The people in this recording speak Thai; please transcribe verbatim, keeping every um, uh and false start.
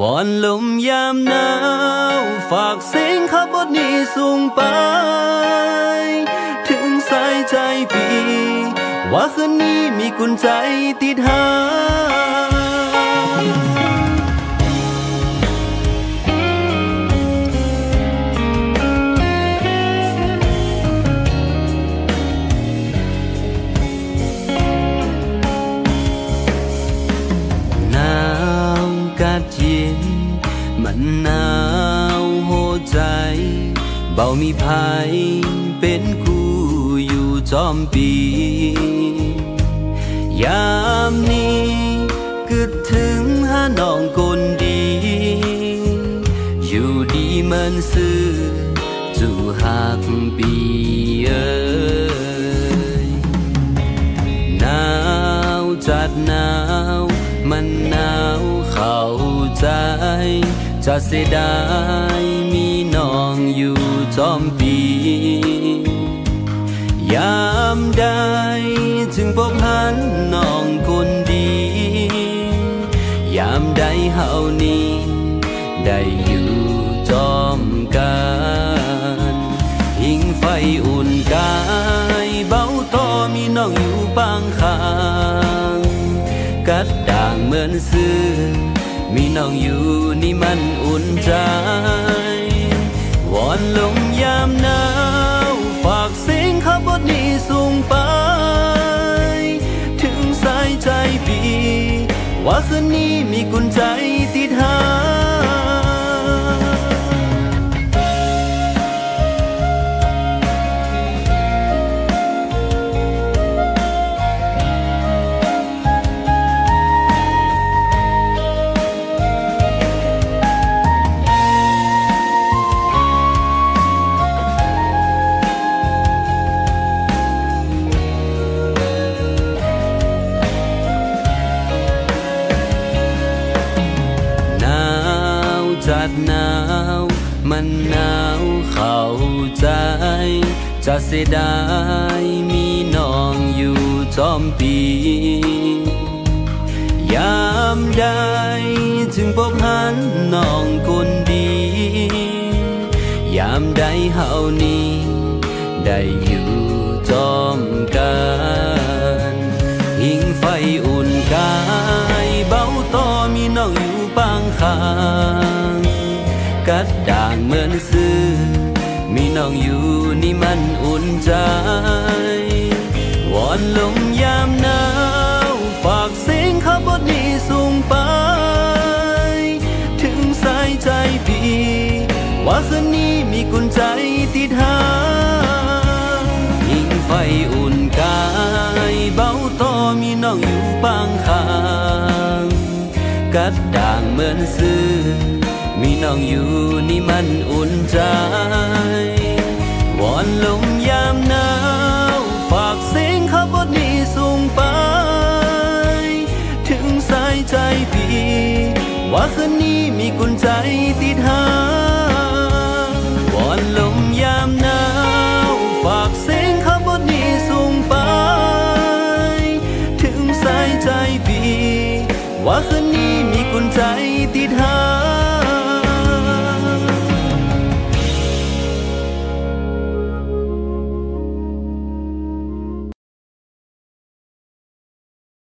วอนลมยามหนาวฝากเสียงขับบทนี้ส่งไปถึงสายใจพี่ว่าคืนนี้มีกุญแจติดหางมันหนาวโหใจเบามีภัยเป็นคู่อยู่จอมปียามนี้กึดถึงหาน้องคนดีอยู่ดีมันซื้อจู่หักปีเอ้ยหนาวจัดหนาวมันหนาวเข้าใจจะเสียดายมีน้องอยู่จอมปียามใดจึงพบหันน้องคนดียามใดเฮานี้ได้อยู่จอมกันหิ้งไฟอุ่นกายเบาต่อมีน้องอยู่ปางข้างกัดด่างเหมือนซื้อมีน้องอยู่นี่มันอุ่นใจวอนลมยามหนาวฝากเสียงขับบทนี้ส่งไปถึงสายใจพี่ว่าคืนนี้มีกุญแจติดหางหนาวมันหนาวเข้าใจจะเสียดายมีน้องอยู่จอมปียามใดจึงพบหันน้องคนดียามใดเฮานี้ได้อยู่จอมกันหิ้งไฟอุ่นกายเบาต่อมีน้องอยู่ปางข้างกัดด่างเหมือนซื้อมีน้องอยู่นี่มันอุ่นใจวอนลมยามหนาวฝากเสียงขับบทนี้ส่งไปถึงสายใจพี่ว่าคืนนี้มีกุญแจติดหางหิ้งไฟอุ่นกายเบาต่อมีน้องอยู่ปางข้างกัดด่างเหมือนซื้อมีน้องอยู่นี่มันอุ่นใจวอนลมยามหนาวฝากเสียงขับบทนี้ส่งไปถึงสายใจพี่ว่าคืนนี้มีกุญแจติดหางวอนลมยามหนาวฝากเสียงขับบทนี้ส่งไปถึงสายใจพี่ว่าคืนนี้มีกุญแจติดหาง